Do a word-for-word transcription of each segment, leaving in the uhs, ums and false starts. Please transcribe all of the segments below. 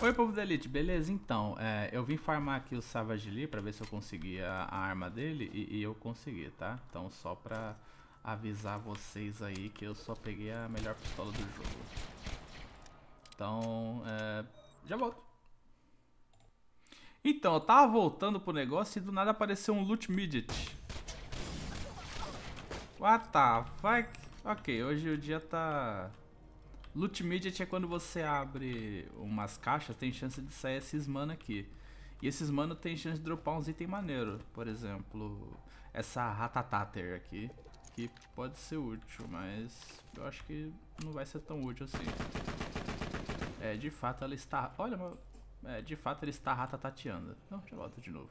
Oi, povo da Elite, beleza? Então, é, eu vim farmar aqui o Savage Lee pra ver se eu conseguia a arma dele e, e eu consegui, tá? Então só pra avisar vocês aí que eu só peguei a melhor pistola do jogo. Então, é, já volto. Então, eu tava voltando pro negócio e do nada apareceu um Loot Midget. What the fuck? Ok, hoje o dia tá... Loot Midget é quando você abre umas caixas, tem chance de sair esses mano aqui. E esses mano tem chance de dropar uns itens maneiro. Por exemplo, essa Ratatater aqui, que pode ser útil, mas eu acho que não vai ser tão útil assim. É, de fato ela está... Olha, é, de fato ela está ratatateando. Não, já volto de novo.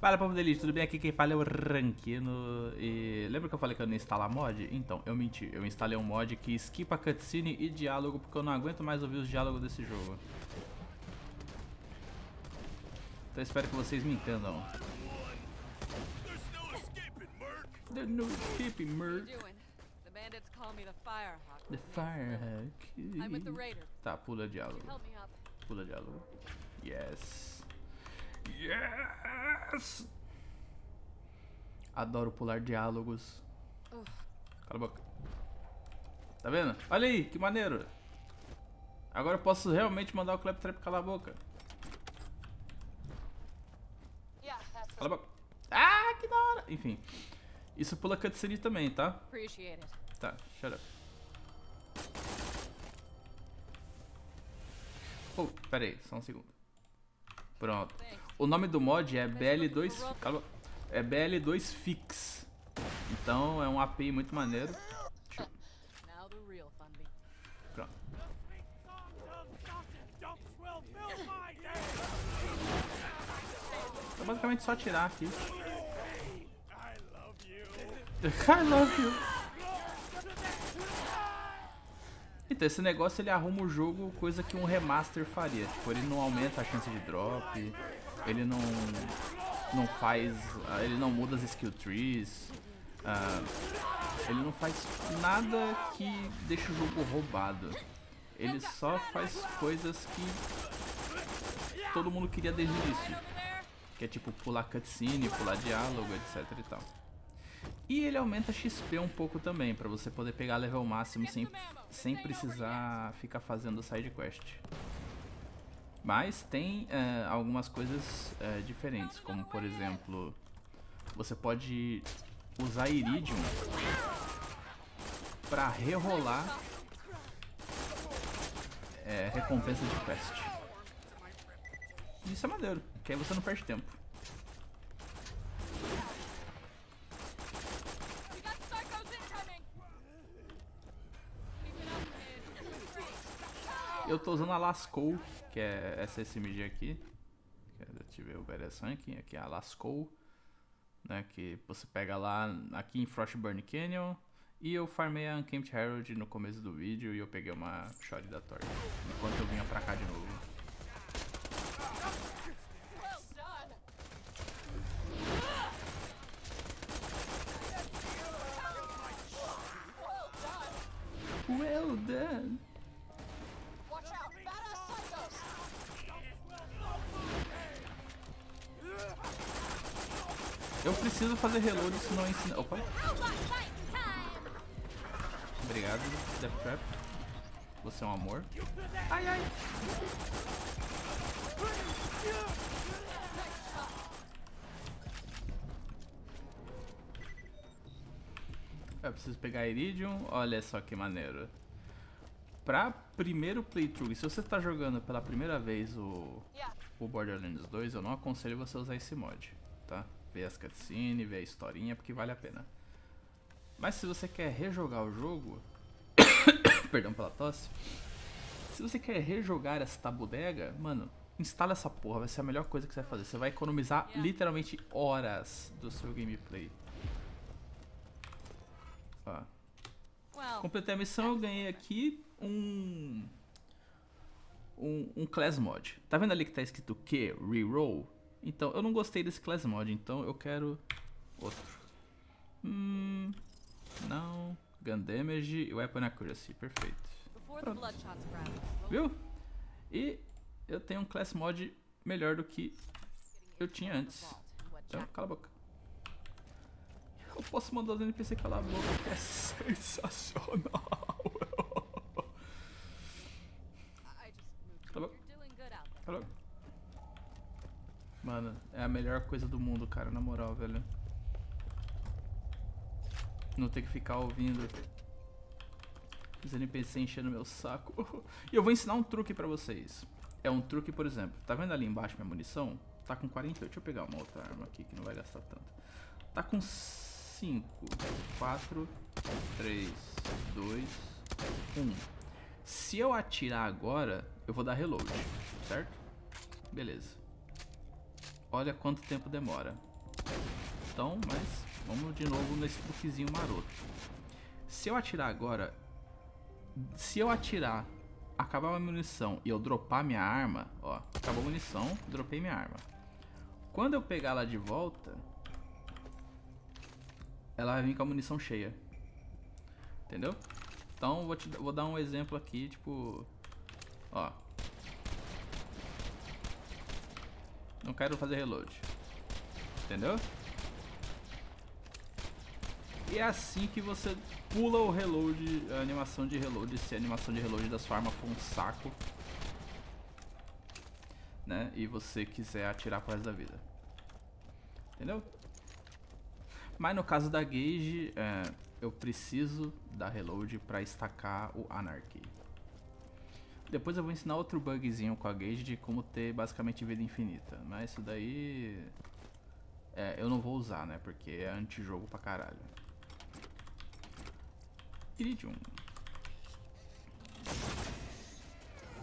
Fala, povo delícia, tudo bem? Aqui quem fala é o Rankino e... Lembra que eu falei que eu não ia instalar mod? Então, eu menti, eu instalei um mod que skipa cutscene e diálogo, porque eu não aguento mais ouvir os diálogos desse jogo. Então espero que vocês me entendam. There's no escaping, Merc. The bandits call me the Firehawk. The Firehawk. I'm with the Raider. Tá, pula diálogo. Pula diálogo. Yes. Yes! Adoro pular diálogos. Cala a boca. Tá vendo? Olha aí, que maneiro. Agora eu posso realmente mandar o claptrap calar a boca. Cala a boca. Ah, que da hora. Enfim. Isso pula cutscene também, tá? Tá, shut up. Oh, pera aí, só um segundo. Pronto. O nome do mod é B L dois Fix. Então é um A P I muito maneiro. Pronto. Então basicamente só tirar aqui. I love you. Então, esse negócio ele arruma o jogo, coisa que um remaster faria. Tipo, ele não aumenta a chance de drop, ele não, não faz, ele não muda as skill trees, uh, ele não faz nada que deixe o jogo roubado. Ele só faz coisas que todo mundo queria desde o início, que é tipo pular cutscene, pular diálogo, etcétera e tal. E ele aumenta X P um pouco também, pra você poder pegar level máximo sem, sem precisar ficar fazendo side quest. Mas tem uh, algumas coisas uh, diferentes, como por exemplo, você pode usar Iridium pra rerolar é, recompensa de quest. Isso é maneiro, que aí você não perde tempo. Eu tô usando a Lascaux, que é essa S M G aqui. Deixa eu ver o Bersanke, aqui é a Lascaux, né, que você pega lá aqui em Frostburn Canyon. E eu farmei a Unkempt Harold no começo do vídeo e eu peguei uma shot da torre enquanto eu vinha pra cá de novo. Well done! Eu preciso fazer reload, isso não ensina... Opa! Obrigado, Deathtrap. Você é um amor. Ai, ai! Eu preciso pegar Iridium. Olha só que maneiro. Pra primeiro playthrough, se você tá jogando pela primeira vez o, o Borderlands dois, eu não aconselho você a usar esse mod, tá? Ver as cutscenes, ver a historinha, porque vale a pena. Mas se você quer rejogar o jogo... Perdão pela tosse. Se você quer rejogar essa bodega, mano, instala essa porra, vai ser a melhor coisa que você vai fazer. Você vai economizar literalmente horas do seu gameplay. Ó. Completei a missão, eu ganhei aqui um... Um, um class mod. Tá vendo ali que tá escrito Q, reroll? Então, eu não gostei desse class mod, então eu quero outro. Hum, não. Gun damage e weapon accuracy, perfeito. Pronto. Viu? E eu tenho um class mod melhor do que eu tinha antes. Então, cala a boca. Eu posso mandar os N P C calar a boca, que é sensacional. Cala a boca. Cala a boca. Mano, é a melhor coisa do mundo, cara, na moral, velho. Não ter que ficar ouvindo os N P C enchendo meu saco. E eu vou ensinar um truque pra vocês. É um truque, por exemplo, tá vendo ali embaixo minha munição? Tá com quarenta e oito, deixa eu pegar uma outra arma aqui que não vai gastar tanto. Tá com cinco, quatro, três, dois, um. Se eu atirar agora, eu vou dar reload, certo? Beleza. Olha quanto tempo demora. Então, mas vamos de novo nesse truquezinho maroto. Se eu atirar agora, se eu atirar, acabar a munição e eu dropar minha arma, ó, acabou a munição, dropei minha arma. Quando eu pegar ela de volta, ela vai vir com a munição cheia. Entendeu? Então, vou, te, vou dar um exemplo aqui, tipo, ó. Não quero fazer reload. Entendeu? E é assim que você pula o reload, a animação de reload, se a animação de reload da sua arma for um saco, né? E você quiser atirar pro resto da vida. Entendeu? Mas no caso da Gaige, é, eu preciso dar reload pra estacar o Anarchy. Depois eu vou ensinar outro bugzinho com a Gaige de como ter basicamente vida infinita. Mas isso daí é, eu não vou usar, né? Porque é antijogo pra caralho. Iridium.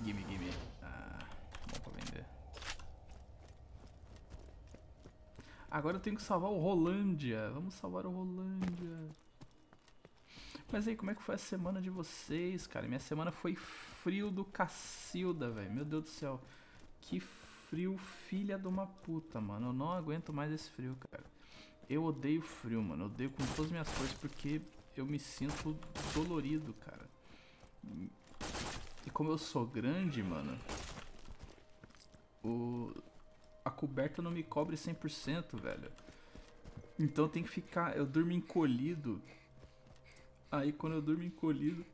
Gimme, gimme. Ah, bom pra vender. Agora eu tenho que salvar o Rolândia. Vamos salvar o Rolândia. Mas aí, como é que foi a semana de vocês, cara? Minha semana foi frio do cacilda, velho. Meu Deus do céu. Que frio, filha de uma puta, mano. Eu não aguento mais esse frio, cara. Eu odeio frio, mano. Eu odeio com todas as minhas forças porque eu me sinto dolorido, cara. E como eu sou grande, mano, o... a coberta não me cobre cem por cento, velho. Então eu tenho que ficar... Eu durmo encolhido... Aí quando eu durmo encolhido...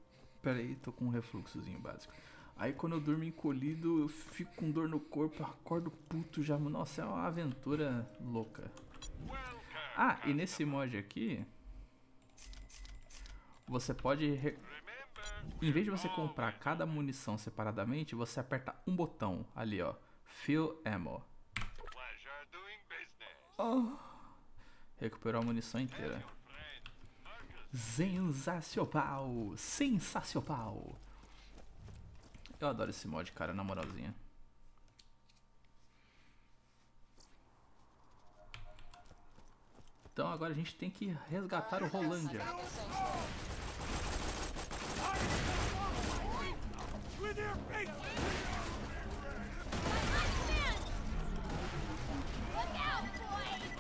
Pera aí, tô com um refluxozinho básico. Aí quando eu durmo encolhido, eu fico com dor no corpo, eu acordo puto já. Nossa, é uma aventura louca. Ah, e nesse mod aqui... Você pode... Re... Em vez de você comprar cada munição separadamente, você aperta um botão ali, ó. Fill Ammo. Oh. Recuperou a munição inteira. Sensacional! Sensacional! Eu adoro esse mod, cara, na moralzinha. Então agora a gente tem que resgatar o Rolândia.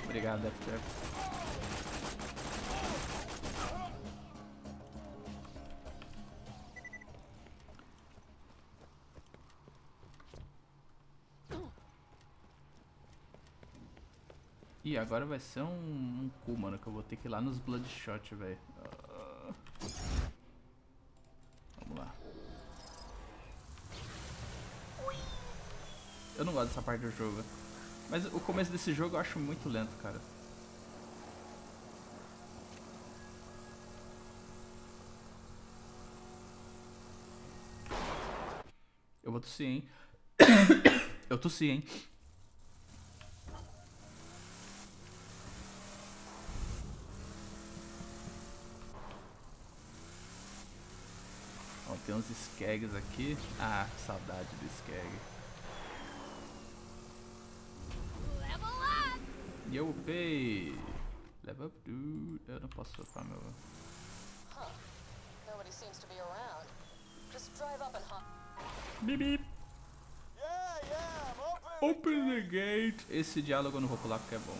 Obrigado, Deathtrap. Ih, agora vai ser um, um cu, mano, que eu vou ter que ir lá nos Bloodshot, velho. Uh... Vamos lá. Eu não gosto dessa parte do jogo. Mas o começo desse jogo eu acho muito lento, cara. Eu vou tossir, hein? Eu tossi, hein? Tem uns Skags aqui. Ah, saudade do Skag. Level up! E eu upei! Level up, dude. Eu não posso upar meu... Huh. Nobody seems to be around. Just drive up and hop. Beep, beep. Yeah, yeah, I'm open. Open the gate! Esse diálogo eu não vou pular porque é bom.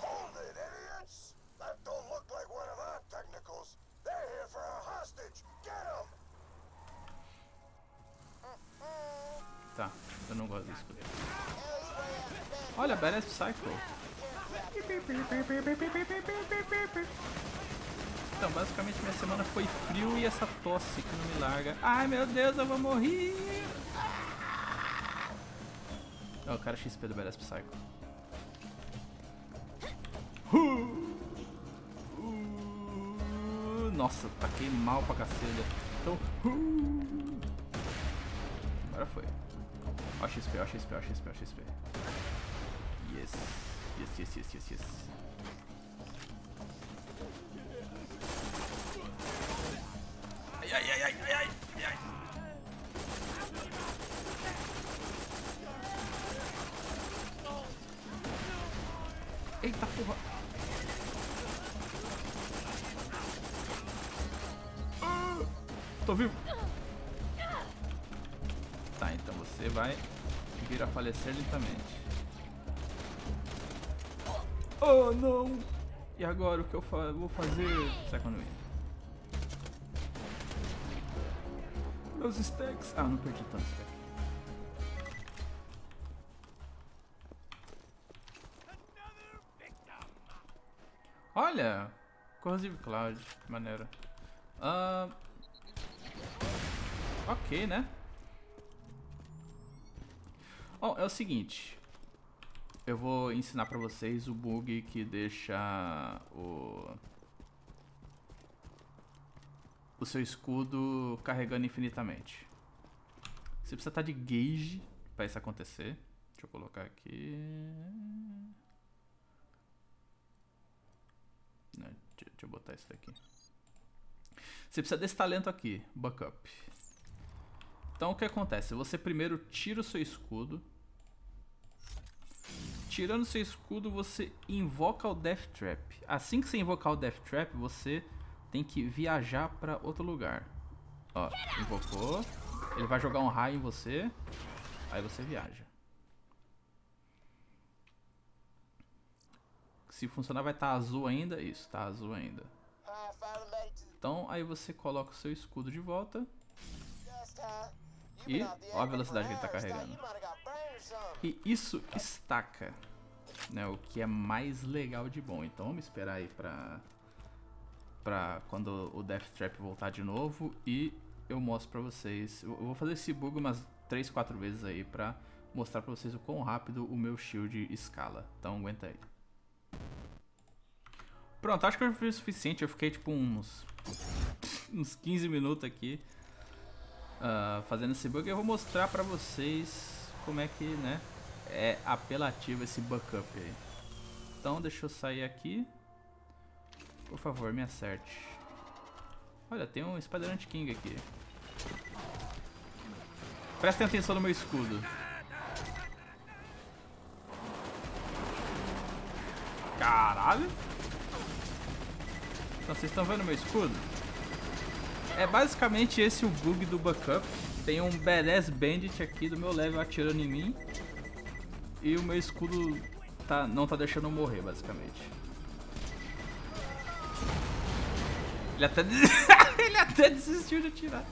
Hold it, idiots! That don't look like one of our technicals. They're here for our hostage. Get 'em! Tá, eu não gosto disso. Olha, Badass Psycho. Então, basicamente minha semana foi frio e essa tosse que não me larga. Ai, meu Deus, eu vou morrer. Ó, o cara X P do Badass Psycho. Uh, uh, nossa, taquei mal pra cacete. Então, uh, agora foi. Ó X P, ó X P, ó X P, ó X P. Yes, yes, yes, yes, yes, yes. Ai, ai, ai, ai, ai, ai, ai. Eita porra. Ah, tô vivo. Tá, então você vai vir a falecer lentamente. Oh, não. E agora o que eu fa vou fazer? Second win. Meus stacks. Ah, não perdi tanto stack. Olha! Corrosive Cloud, que maneiro. Uh, ok, né? Bom, é o seguinte. Eu vou ensinar pra vocês o bug que deixa o... o seu escudo carregando infinitamente. Você precisa estar de Gaige pra isso acontecer. Deixa eu colocar aqui... Não, deixa eu botar isso daqui. Você precisa desse talento aqui, backup. Então o que acontece? Você primeiro tira o seu escudo. Tirando o seu escudo, você invoca o Deathtrap. Assim que você invocar o Deathtrap, você tem que viajar para outro lugar. Ó, invocou. Ele vai jogar um raio em você. Aí você viaja. Se funcionar vai estar azul ainda. Isso, tá azul ainda. Então aí você coloca o seu escudo de volta. E ó a velocidade que ele tá carregando. E isso estaca, né? O que é mais legal de bom. Então vamos esperar aí pra, pra quando o Deathtrap voltar de novo. E eu mostro pra vocês. Eu vou fazer esse bug umas três, quatro vezes aí pra mostrar pra vocês o quão rápido o meu shield escala. Então aguenta aí. Pronto, acho que eu fiz o suficiente. Eu fiquei tipo uns, uns quinze minutos aqui uh, fazendo esse bug. Eu vou mostrar pra vocês como é que, né, é apelativo esse backup aí. Então deixa eu sair aqui. Por favor, me acerte. Olha, tem um Spider-Man King aqui. Prestem atenção no meu escudo. Caralho. Então, vocês estão vendo meu escudo? É basicamente esse o bug do backup. Tem um Badass Bandit aqui do meu level atirando em mim. E o meu escudo tá, não tá deixando eu morrer, basicamente. Ele até, des... Ele até desistiu de atirar.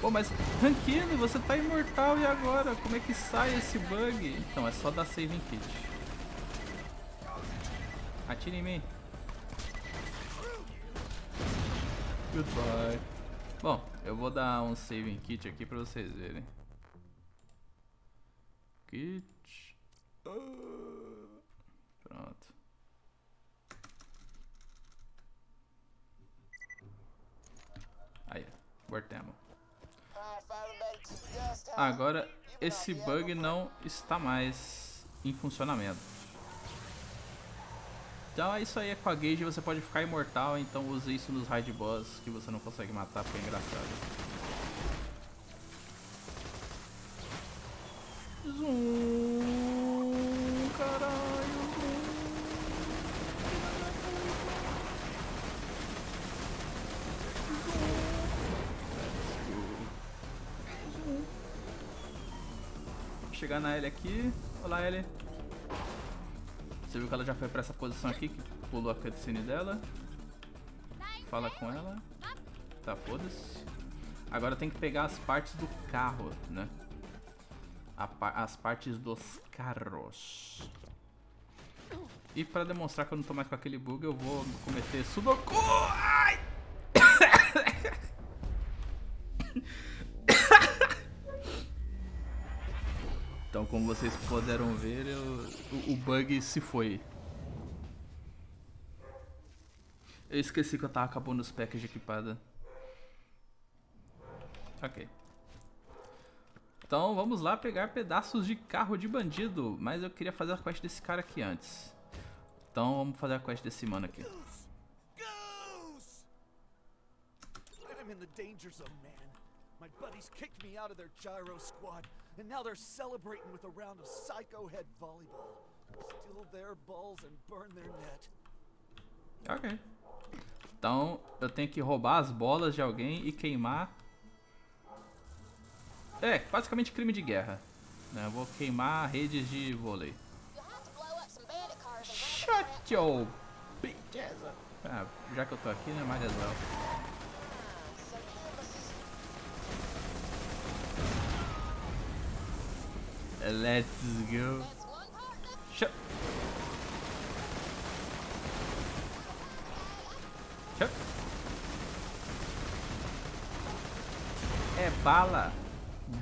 Pô, mas Rankino, você tá imortal e agora? Como é que sai esse bug? Então, é só dar saving kit. Atira em mim. Goodbye. Bom, eu vou dar um saving kit aqui pra vocês verem. Kit. Pronto. Aí, cortemos. Agora esse bug não está mais em funcionamento. Então é isso aí, é com a Gaige você pode ficar imortal, então use isso nos raid boss que você não consegue matar, porque é engraçado. Zoom, caralho, zoom. Zoom. Chegar na L aqui. Olá, L. Você viu que ela já foi pra essa posição aqui, que pulou a cutscene dela. fala com ela. Tá, foda-se. Agora tem que pegar as partes do carro, né? A pa as partes dos carros. E pra demonstrar que eu não tô mais com aquele bug, eu vou cometer sudoku! Ai! Então, como vocês puderam ver, eu, o, o bug se foi. Eu esqueci que eu tava acabando os packs de equipada. Ok. Então, vamos lá pegar pedaços de carro de bandido. Mas eu queria fazer a quest desse cara aqui antes. Então, vamos fazer a quest desse mano aqui. I'm in the danger zone, man. My buddies kicked me out of their gyro squad, and now they're celebrating with a round of psycho head volleyball. Steal their balls and burn their net. Ok. Então, eu tenho que roubar as bolas de alguém e queimar. É, basicamente crime de guerra. Eu vou queimar redes de vôlei. Shut your bitch ass up. Ah, já que eu tô aqui, né? Mais as well. Let's go. Shut. Shut. É bala.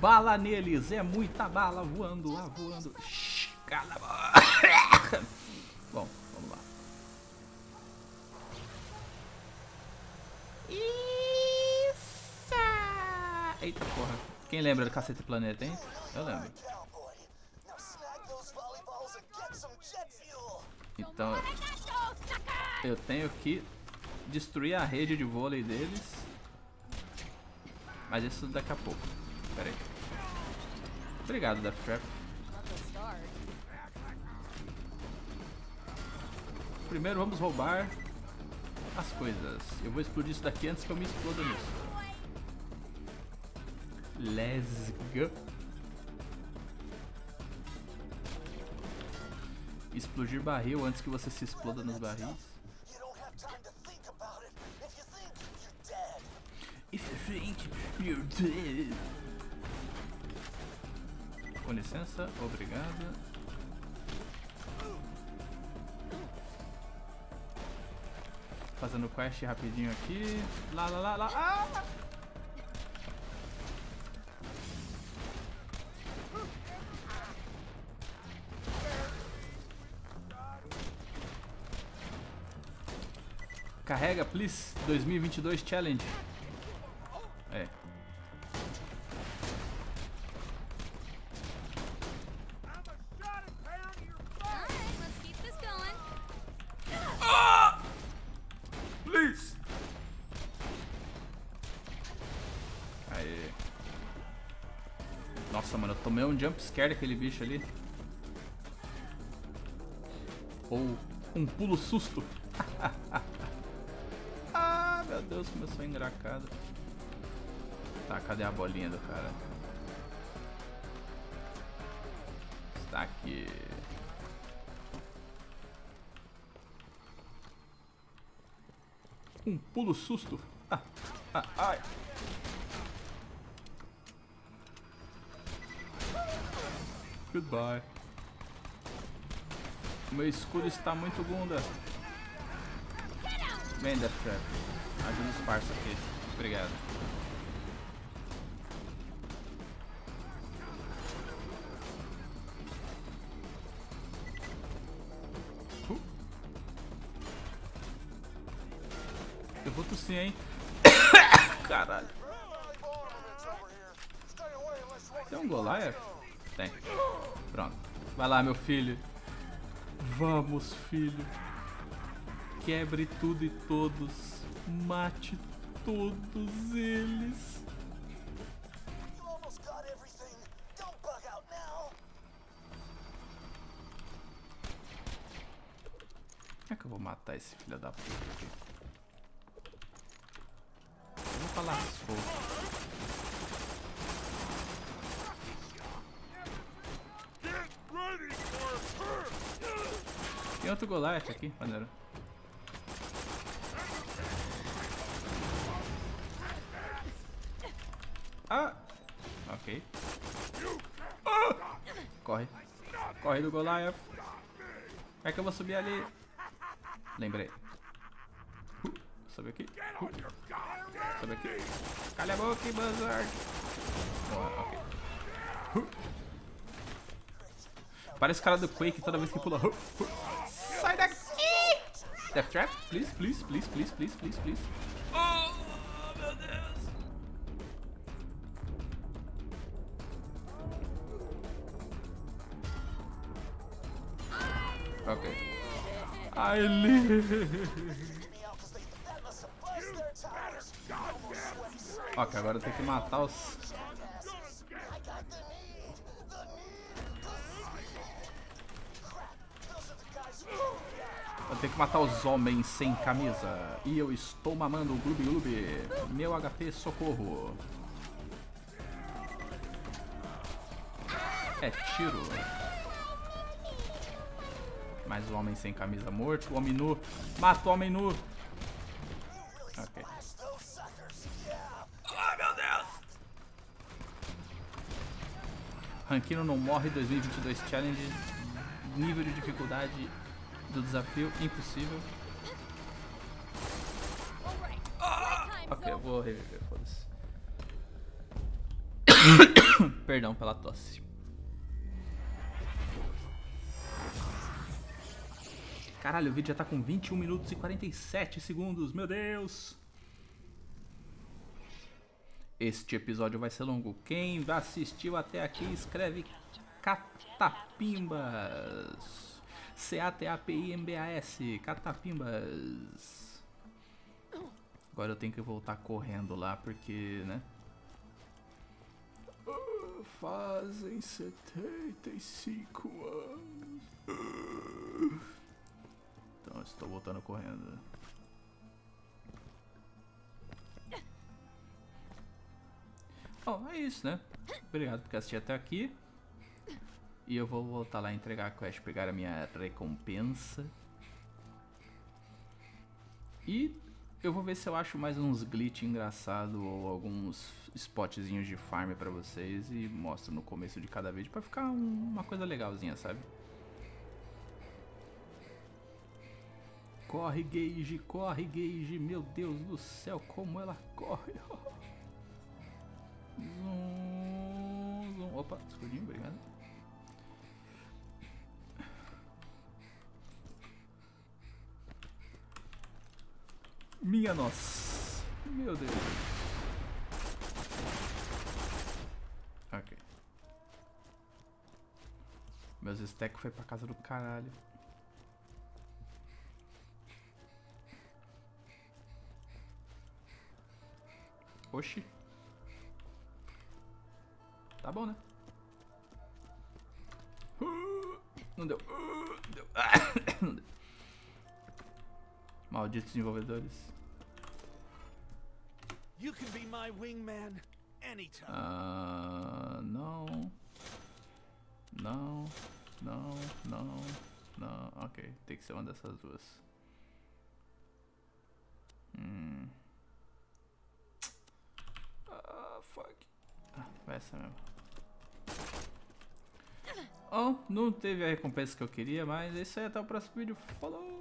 Bala neles. É muita bala voando lá, voando. Shhh, cala a boca. Bom, vamos lá. Isso. Eita porra. Quem lembra do Cacete Planeta, hein? Eu lembro. Então, eu tenho que destruir a rede de vôlei deles. Mas isso daqui a pouco. Pera aí. Obrigado, Deathtrap. Primeiro vamos roubar as coisas. Eu vou explodir isso daqui antes que eu me exploda nisso. Let's go. Explodir barril antes que você se exploda nos barris. Com licença, obrigado. Fazendo quest rapidinho aqui. Lá, lá, lá, lá. Ah! Carrega, please. dois mil e vinte e dois challenge. É. Ah! Please. Aí. Nossa, mano, eu tomei um jump scare daquele bicho ali. Ou um pulo susto. Meu Deus, começou engracado. Tá, cadê a bolinha do cara? Está aqui. Um pulo susto. Ah, ah, ai. Goodbye. Meu escudo está muito bunda. Vem, Deathtrap. Ajuda os parça aqui. Obrigado. Uh. Eu vou tossir, hein? Caralho. Tem um Goliath? Tem. Pronto. Vai lá, meu filho. Vamos, filho. Quebre tudo e todos. Mate todos eles. Como é que eu vou matar esse filho da puta aqui? Vamos pra Lascaux. Tem outro Goliath aqui, maneiro. Ah! Ok. Ah! Corre. Corre do Goliath. É que eu vou subir ali. Lembrei. Uh, sobe aqui. Uh, sobe aqui. Calha a boca, buzard. Oh, okay. uh. Parece o cara do Quake toda vez que pula. Uh, uh. Sai daqui! Deathtrap, please, please, please, please, please, please, please. Oh, meu Deus! Ok. I live. Ok, agora eu tenho que matar os. Eu tenho que matar os homens sem camisa. E eu estou mamando o gloob gloob. Meu H P, socorro. É tiro. Mais um homem sem camisa morto. O homem nu. Mata o homem nu. Ok. Ai, meu Deus! Rankino não morre dois mil e vinte e dois Challenge. Nível de dificuldade do desafio impossível. Ah! Ok, eu vou reviver, foda-se. Perdão pela tosse. Caralho, o vídeo já tá com vinte e um minutos e quarenta e sete segundos, meu Deus! Este episódio vai ser longo. Quem assistiu até aqui, escreve Catapimbas. C A T A P I M B A S. Catapimbas. Agora eu tenho que voltar correndo lá, porque, né? Uh, fazem setenta e cinco anos. Uh. Então, estou voltando correndo. Bom, é isso, né? Obrigado por assistir até aqui. E eu vou voltar lá entregar a quest, pegar a minha recompensa. E eu vou ver se eu acho mais uns glitch engraçado ou alguns spotzinhos de farm pra vocês e mostro no começo de cada vídeo pra ficar um, uma coisa legalzinha, sabe? Corre, Gaige, corre, Gaige, meu Deus do céu, como ela corre. Zoom, zoom. Opa, escudinho, obrigado. Minha nossa, meu Deus. Ok. Meus stacks foi pra casa do caralho. Oxi. Tá bom, né? Uh, não deu. Uh, deu. Não deu. Malditos desenvolvedores. You can be my wingman anytime. Ah, não. Não. Não. Não. Não. Ok. Tem que ser uma dessas duas. Hum. Vai essa mesmo. Bom, não teve a recompensa que eu queria, mas é isso aí. Até o próximo vídeo. Falou!